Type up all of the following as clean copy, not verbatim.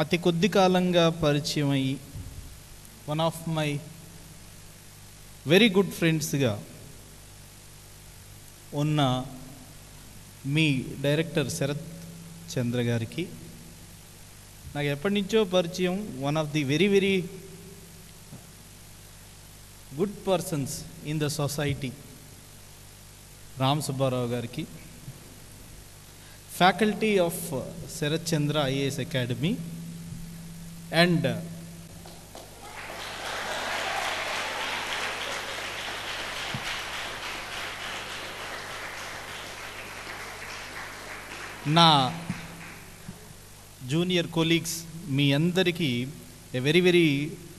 అతి కొద్ది కాలంగా పరిచయం అయ్యి one of my very good ఫ్రెండ్స్గా ఉన్న మీ డైరెక్టర్ శరత్ చంద్ర గారికి నాకు ఎప్పటి నుంచో పరిచయం, one of the very very good persons in the society Ram Subbarao గారికి, faculty of Sarath Chandra IAS academy and నా జూనియర్ కొలీగ్స్ మీ అందరికీ a very very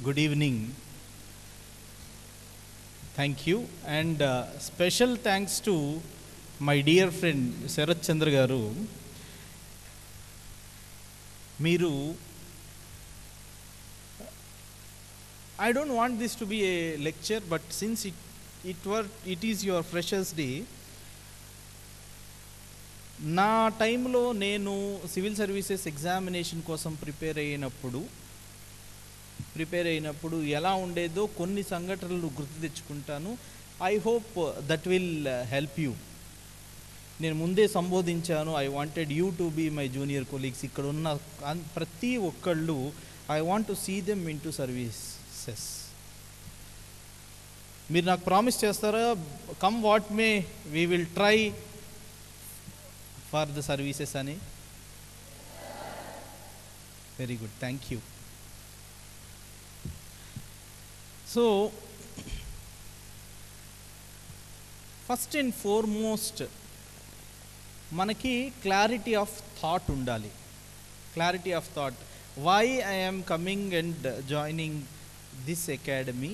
good evening. Thank you and special thanks to my dear friend Sarath Chandra garu. మీరు I don't want this to be a lecture, but since it is your freshers day, నా టైంలో నేను civil services examination కోసం prepare అయినప్పుడు ఎలా ఉండేదో కొన్ని సంఘటనలు గుర్తు తెచ్చుకుంటాను. I hope that will help you. నేను ముందే సంబోధించాను, I wanted you to be my junior colleagues. ఇక్కడ ఉన్న ప్రతి ఒక్కళ్ళు I want to see them in to services. మీరు నాకు ప్రామిస్ చేస్తారా, come what may we will try for the services అని? Very good, thank you. So first and foremost మనకి clarity of thought ఉండాలి. Clarity of thought, why I am coming and joining this academy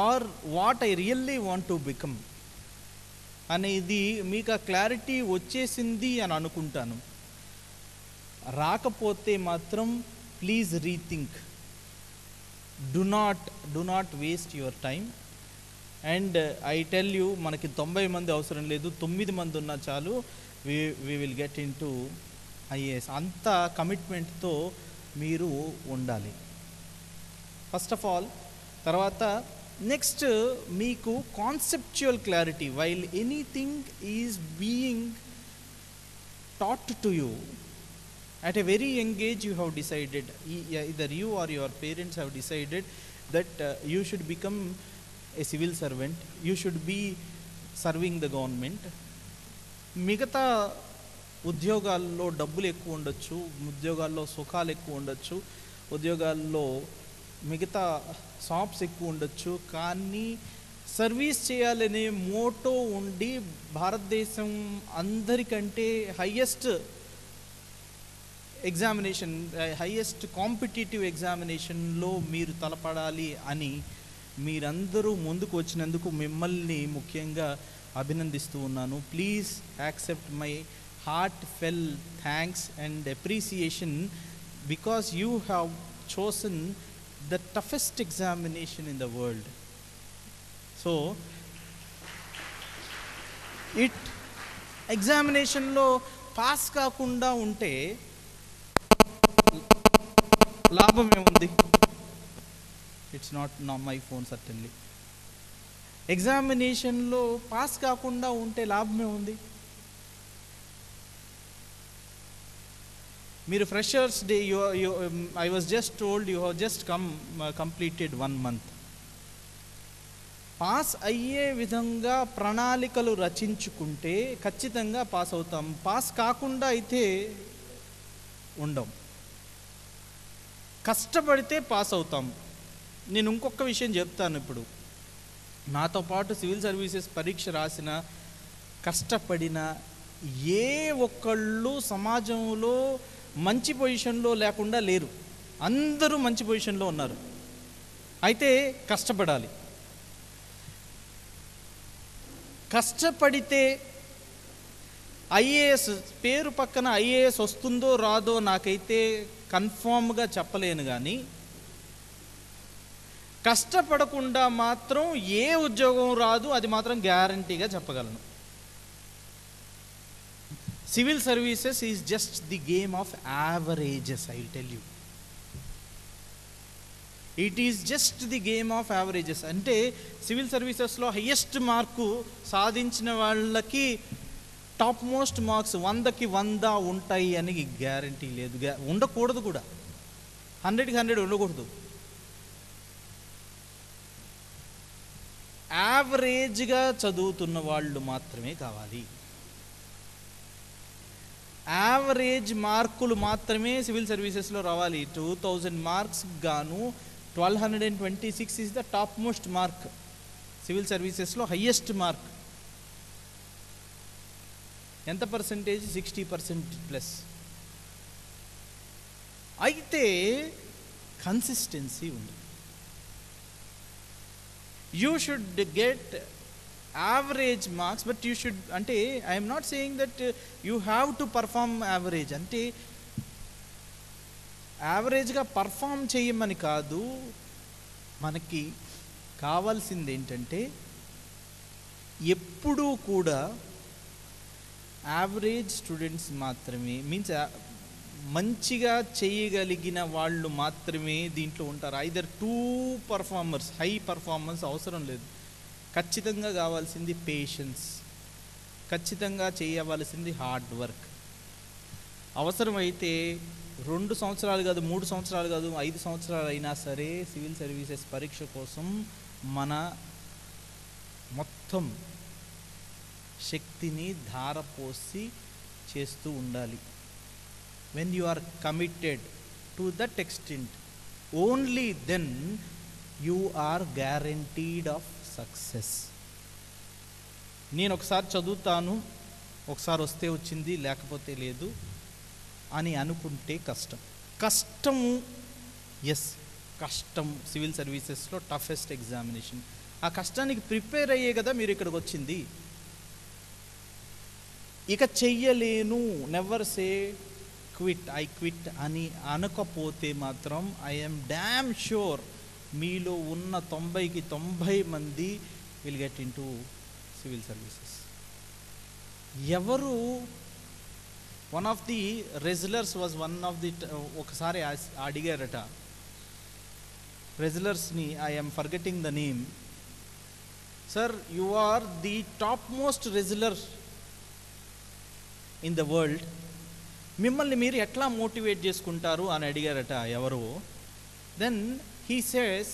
or what I really want to become అనేది మీకు ఆ clarity వచ్చేసింది అని అనుకుంటాను. రాకపోతే మాత్రం please rethink. Do not waste your time. And I tell you, మనకి 90 మంది అవసరం లేదు, 9 మంది ఉన్నా చాలు. We will get in to IAS. అంత కమిట్మెంట్తో మీరు ఉండాలి ఫస్ట్ ఆఫ్ ఆల్. తర్వాత నెక్స్ట్ మీకు conceptual clarity. While anything is being taught to you at a very young age, you have decided, either you or your parents have decided that you should become a civil servant, you should be serving the government. మిగతా ఉద్యోగాల్లో డబ్బులు ఎక్కువ ఉండొచ్చు, ఉద్యోగాల్లో సుఖాలు ఎక్కువ ఉండొచ్చు, ఉద్యోగాల్లో మిగతా షాప్స్ ఎక్కువ ఉండొచ్చు, కానీ సర్వీస్ చేయాలనే మోటో ఉండి భారతదేశం అందరికంటే హైయెస్ట్ కాంపిటేటివ్ ఎగ్జామినేషన్లో మీరు తలపడాలి అని మీరందరూ ముందుకు వచ్చినందుకు మిమ్మల్ని ముఖ్యంగా అభినందిస్తూ ఉన్నాను. Please accept my heartfelt thanks and appreciation because you have chosen the toughest examination in the world. So it ఎగ్జామినేషన్లో పాస్ కాకుండా ఉంటే లాభం ఏముంది? It's not my phone certainly. ఎగ్జామినేషన్లో పాస్ కాకుండా ఉంటే లాభం ఏముంది? మీరు freshers day, I was just told you have just completed 1 month. Pass అయ్యే విధంగా ప్రణాళికలు రచించుకుంటే ఖచ్చితంగా పాస్ అవుతాం, పాస్ కాకుండా అయితే ఉండం. కష్టపడితే పాస్ అవుతాం. నేను ఇంకొక విషయం చెప్తాను ఇప్పుడు. నాతో పాటు సివిల్ సర్వీసెస్ పరీక్ష రాసిన, కష్టపడిన ఏ ఒక్కళ్ళు సమాజంలో మంచి పొజిషన్లో లేకుండా లేరు, అందరూ మంచి పొజిషన్లో ఉన్నారు. అయితే కష్టపడాలి. కష్టపడితే ఐఏఎస్ పేరు పక్కన ఐఏఎస్ వస్తుందో రాదో నాకైతే కన్ఫామ్గా చెప్పలేను, కానీ కష్టపడకుండా మాత్రం ఏ ఉద్యోగం రాదు, అది మాత్రం గ్యారంటీగా చెప్పగలను. Civil services is just the game of averages. I will tell you It is just the game of averages. అంటే సివిల్ సర్వీసెస్లో హైయెస్ట్ మార్కు సాధించిన వాళ్ళకి టాప్ మోస్ట్ మార్క్స్ 100కి 100 ఉంటాయి అని గ్యారంటీ లేదు, ఉండకూడదు కూడా. 100కి 100 ఉండకూడదు. యావరేజ్గా చదువుతున్న వాళ్ళు మాత్రమే కావాలి. యావరేజ్ మార్కులు మాత్రమే సివిల్ సర్వీసెస్లో రావాలి. 2000 మార్క్స్ గాను 1226 is the top most mark, civil సర్వీసెస్లో హైయెస్ట్ మార్క్. ఎంత పర్సంటేజ్? 60% ప్లస్. అయితే కన్సిస్టెన్సీ ఉంది. You should get average marks, but you should, ante I am not saying that you have to perform average, ante average ga perform cheyamani kaadu. manaki kavalsindi entante eppudu kuda average students maatrame, means manchiga cheyaligina vallu maatrame deentlo untaru. either two performers, high performance avasaram ledhu. ఖచ్చితంగా కావాల్సింది patience, ఖచ్చితంగా చేయవలసింది hard work. అవసరమైతే 2 సంవత్సరాలు కాదు, 3 సంవత్సరాలు కాదు, 5 సంవత్సరాలు అయినా సరే సివిల్ సర్వీసెస్ పరీక్ష కోసం మన మొత్తం శక్తిని ధారపోసి చేస్తూ ఉండాలి. When you are committed to that extent, only then you are guaranteed of success. నేను ఒకసారి చదువుతాను, ఒకసారి వస్తే వచ్చింది, లేకపోతే లేదు అని అనుకుంటే కష్టం. కష్టము, ఎస్ కష్టం, సివిల్ సర్వీసెస్లో టఫెస్ట్ ఎగ్జామినేషన్. ఆ కష్టానికి ప్రిపేర్ అయ్యే కదా మీరు ఇక్కడికి వచ్చింది. ఇక చెయ్యలేను, never say quit, I quit అని అనకపోతే మాత్రం ఐఎమ్ డ్యామ్ షూర్ మీలో ఉన్న 90కి 90 మంది will get in to civil services. ఎవరు? One of the wrestlers was one of the, ఒకసారి అడిగారట రెజ్యులర్స్ని, I'm forgetting the name, sir you are the top most wrestler in the world, మిమ్మల్ని మీరు ఎట్లా మోటివేట్ చేసుకుంటారు అని అడిగారట ఎవరో. దెన్ He says,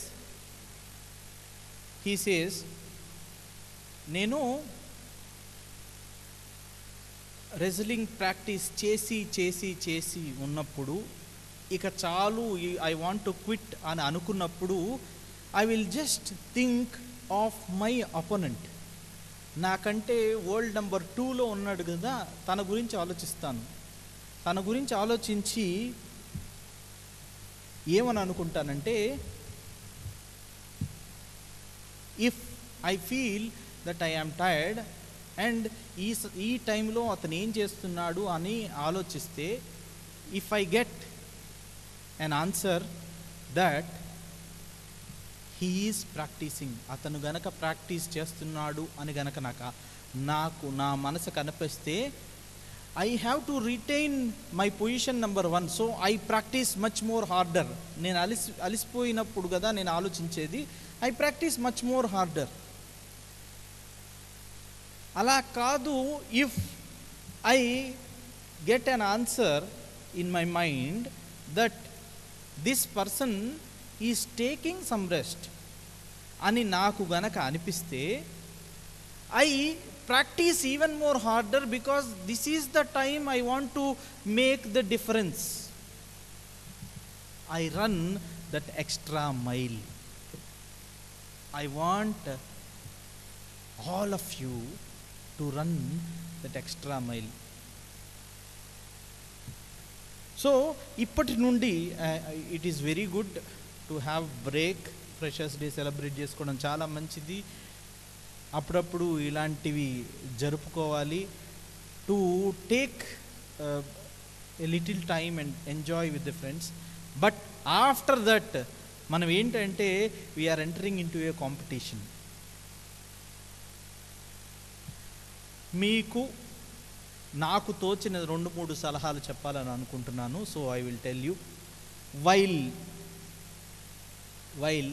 నేను రెజ్లింగ్ ప్రాక్టీస్ చేసి ఉన్నప్పుడు, ఇక చాలు ఐ వాంట్ టు క్విట్ అని అనుకున్నప్పుడు, I will just think of my opponent. నాకంటే వరల్డ్ నెంబర్ 2లో ఉన్నాడు కదా, తన గురించి ఆలోచిస్తాను. తన గురించి ఆలోచించి ఏమని అనుకుంటానంటే, if I feel that I am tired and ఈ టైంలో అతను ఏం చేస్తున్నాడు అని ఆలోచిస్తే, if I get an answer that he is practicing, అతను గనక ప్రాక్టీస్ చేస్తున్నాడు అని గనక నాకు నా మనసు కనిపిస్తే, I have to retain my position number 1, so I practice much more harder. నేను అలిసిపోయినప్పుడు కదా నేను ఆలోచించేది, I practice much more harder. అలా కాదు, if I get an answer in my mind that this person is taking some rest అని నాకు గనక అనిపిస్తే, I practice even more harder because this is the time I want to make the difference. I run that extra mile. I want all of you to run that extra mile. So, ippati nundi it is very good to have break. Freshers Day celebrate chesukodam chaala manchidi. అప్పుడప్పుడు ఇలాంటివి జరుపుకోవాలి, to take a little time and enjoy with the friends. But after that మనం ఏంటంటే, we are entering in to a competition. నాకు తోచిన 2-3 సలహాలు చెప్పాలని అనుకుంటున్నాను. So I will tell you, while while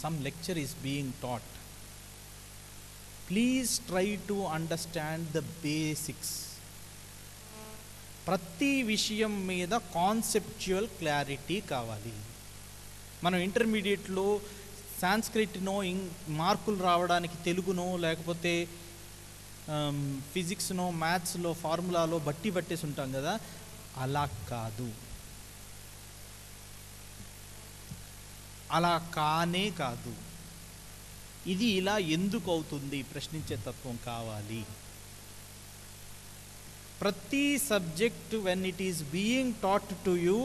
some lecture is being taught, please try to understand the basics. ప్రతి విషయం మీద కాన్సెప్చువల్ క్లారిటీ కావాలి. మనం ఇంటర్మీడియట్లో సాంస్క్రిట్నో మార్కులు రావడానికి తెలుగునో లేకపోతే ఫిజిక్స్నో మ్యాథ్స్లో ఫార్ములాలో బట్టి పట్టేసి ఉంటాం కదా, అలా కాదు, అలా కానే కాదు. ఇది ఇలా ఎందుకు అవుతుంది ప్రశ్నించే తత్వం కావాలి. Prati subject, when it is being taught to you,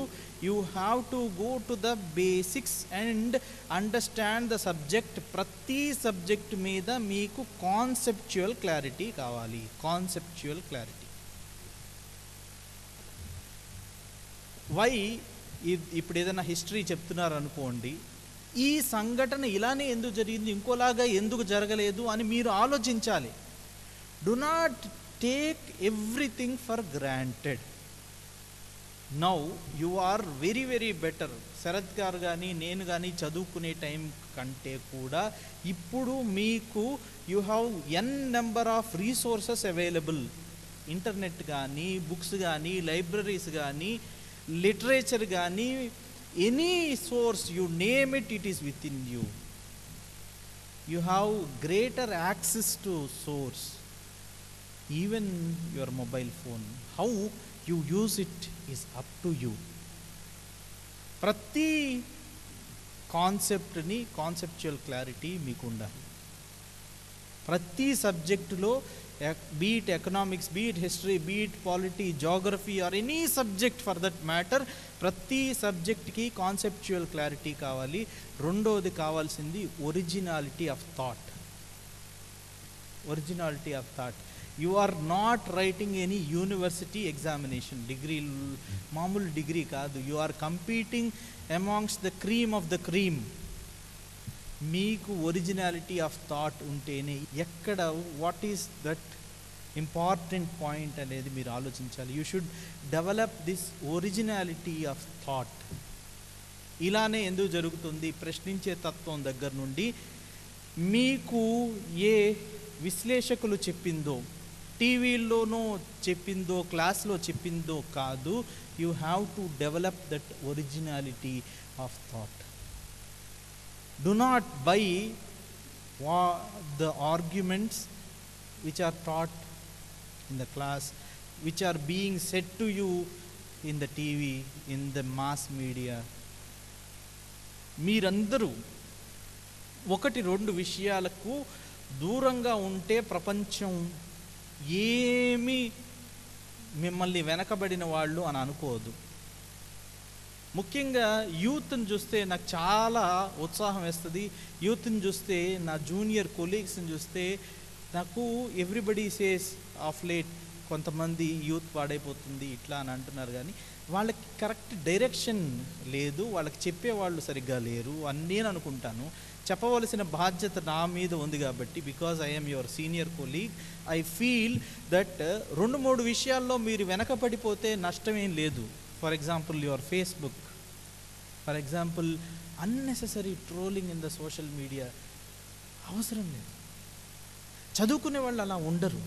you have to go to the basics and understand the subject. Prati subject meeda meeku conceptual clarity kavali. Conceptual clarity. Why? Ippudu edaina history cheptunnaru anukondi. Ee sangatana ilane enduku jarigindi, inkolaga enduku jaragaledu ani meeru aaloచింchali. Do not take everything for granted. Now you are very very better. Sarat garu gaani nenu gaani chadukune time kante kuda ippudu meeku you have n number of resources available. Internet gaani, books gaani, libraries gaani, literature gaani, any source you name it, it is within you. You have greater access to source. Even your mobile phone, how you use it is up to you. Prati concept ni conceptual clarity meeku undali. Prati subject lo, be it economics, be it history, be it polity, geography or any subject for that matter, prati subject ki conceptual clarity kavali. Rendodhi kavalsindi originality of thought. Originality of thought. You are not writing any university examination degree, మామూలు degree కాదు. You are competing amongst the cream of the cream. మీకు originality of thought ఉంటేనే ఎక్కడ what is that important point అనేది మీరు ఆలోచించాలి. You should develop this originality of thought. ఇలానే ఎందుకు జరుగుతుంది ప్రశ్నించే తత్వం దగ్గర నుండి మీకు ఏ విశ్లేషకులు చెప్పిందో, టీవీలోనో చెప్పిందో, క్లాస్లో చెప్పిందో కాదు. You have to develop that originality of thought. Do not buy the arguments which are taught in the class, which are being set to you in the TV, in the mass media. మీరందరూ ఒకటి రెండు విషయాలకు దూరంగా ఉంటే ప్రపంచం ఏమి మిమ్మల్ని వెనకబడిన వాళ్ళు అని అనుకోవద్దు. ముఖ్యంగా యూత్ని చూస్తే నాకు చాలా ఉత్సాహం వేస్తుంది. యూత్ని చూస్తే, నా జూనియర్ కొలీగ్స్ని చూస్తే నాకు ఎవ్రీబడి సేస్ ఆఫ్ లేట్ కొంతమంది యూత్ పాడైపోతుంది ఇట్లా అని అంటున్నారు. కానీ వాళ్ళకి కరెక్ట్ డైరెక్షన్ లేదు, వాళ్ళకి చెప్పేవాళ్ళు సరిగ్గా లేరు అని నేను అనుకుంటాను. చెప్పవలసిన బాధ్యత నా మీద ఉంది కాబట్టి, because I'm your senior colleague, I feel that రెండు మూడు విషయాల్లో మీరు వెనకబడిపోతే నష్టమేం లేదు. For example your Facebook, for example unnecessary trolling in the social media. అవసరం లేదు, చదువుకునే వాళ్ళు అలా ఉండరు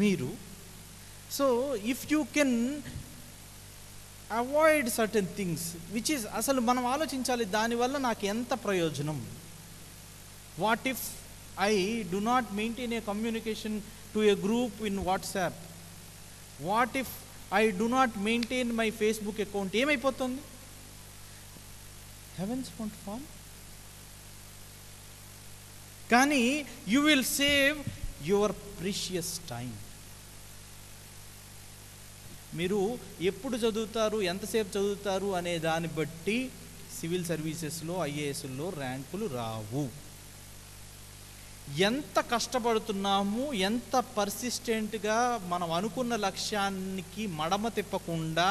మీరు. So if you can avoid certain things which is, అసలు మనం ఆలోచించాలి దానివల్ల నాకు ఎంత ప్రయోజనం. What if I do not maintain a communication to a group in WhatsApp, what if I do not maintain my Facebook account, ఏమైపోతుంది? Heavens won't fall. కానీ you will save your precious time. మీరు ఎప్పుడు చదువుతారు, ఎంతసేపు చదువుతారు అనే దాన్ని బట్టి సివిల్ సర్వీసెస్లో ఐఏఎస్లో ర్యాంకులు రావు. ఎంత కష్టపడుతున్నాము, ఎంత పర్సిస్టెంట్గా మనం అనుకున్న లక్ష్యానికి మడమ తిప్పకుండా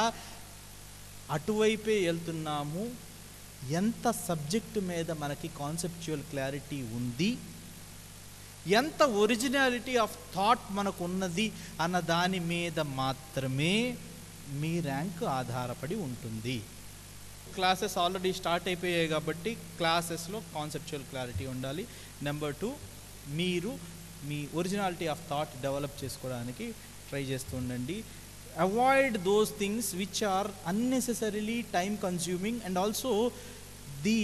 అటువైపే వెళ్తున్నాము, ఎంత సబ్జెక్టు మీద మనకి కాన్సెప్చువల్ క్లారిటీ ఉంది, ఎంత ఒరిజినాలిటీ ఆఫ్ థాట్ మనకు ఉన్నది అన్న దాని మీద మాత్రమే మీ ర్యాంక్ ఆధారపడి ఉంటుంది. క్లాసెస్ ఆల్రెడీ స్టార్ట్ అయిపోయాయి కాబట్టి క్లాసెస్ లో కాన్సెప్చువల్ క్లారిటీ ఉండాలి. నెంబర్ 2 మీరు మీ ఒరిజినాలిటీ ఆఫ్ థాట్ డెవలప్ చేసుకోవడానికి ట్రై చేస్తుండండి. Avoid those things which are unnecessarily time consuming and also the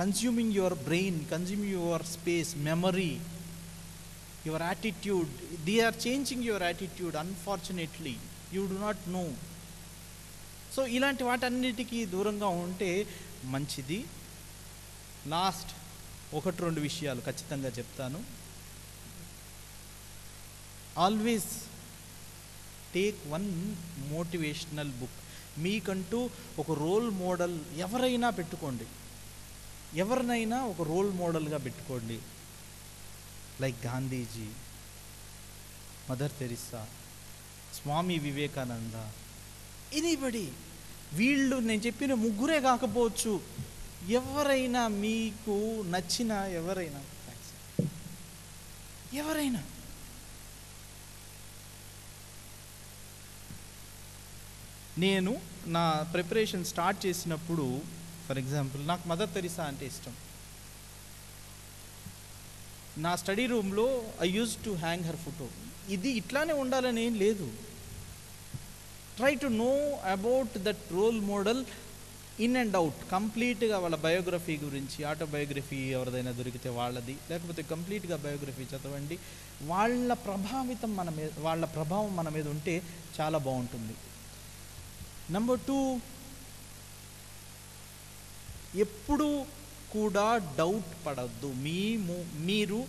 consuming your brain, consuming your space, memory, your attitude. They are changing your attitude, unfortunately. You do not know. So, ilanti vaatannitiki duranga unte manchidi. Last, okati rendu vishayalu kachithanga cheptanu. Always take one motivational book. Meekantu oka role model evaraina pettukondi. ఎవరినైనా ఒక role మోడల్గా పెట్టుకోండి. Like Gandhiji, mother Teresa, Swami Vivekananda, anybody. వీళ్ళు నేను చెప్పిన ముగ్గురే కాకపోవచ్చు, ఎవరైనా మీకు నచ్చిన ఎవరైనా ఎవరైనా నేను నా ప్రిపరేషన్ స్టార్ట్ చేసినప్పుడు ఫర్ ఎగ్జాంపుల్ నాకు మదర్ తెరిసా అంటే ఇష్టం. నా స్టడీ రూమ్లో I use to hang her photo. ఇది ఇట్లానే ఉండాలని ఏం లేదు. Try to know about that role model in and out. కంప్లీట్గా వాళ్ళ బయోగ్రఫీ గురించి, ఆటోబయోగ్రఫీ ఎవరిదైనా దొరికితే వాళ్ళది, లేకపోతే కంప్లీట్గా బయోగ్రఫీ చదవండి. వాళ్ళ ప్రభావం మన మీద ఉంటే చాలా బాగుంటుంది. నెంబర్ 2, ఎప్పుడు కూడా డౌట్ పడద్దు. మీరు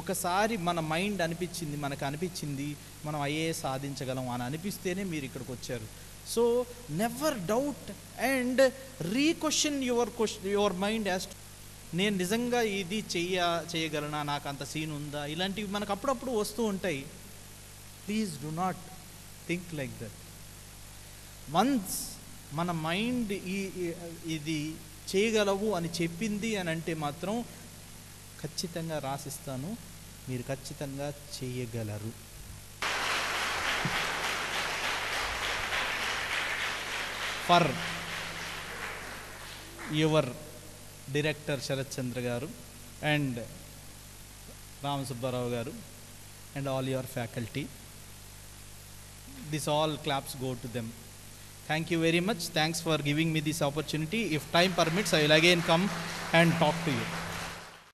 ఒకసారి మన మైండ్ అనిపించింది, మనకు అనిపించింది మనం ఐఏఎస్ సాధించగలం అని అనిపిస్తేనే మీరు ఇక్కడికి వచ్చారు. So never doubt and requestion your mind as నేను నిజంగా ఇది చేయగలనా, నాకు అంత సీన్ ఉందా, ఇలాంటివి మనకు అప్పుడప్పుడు వస్తూ ఉంటాయి. Please do not think like that. Once మన మైండ్ ఇది చేయగలవు అని చెప్పింది అని అంటే మాత్రం ఖచ్చితంగా రాసిస్తాను, మీరు ఖచ్చితంగా చేయగలరు. For your director Sharath Chandra garu and Ram Subbarao garu and all your faculty, this all claps go to them. Thank you very much. Thanks for giving me this opportunity. If time permits, I will again come and talk to you.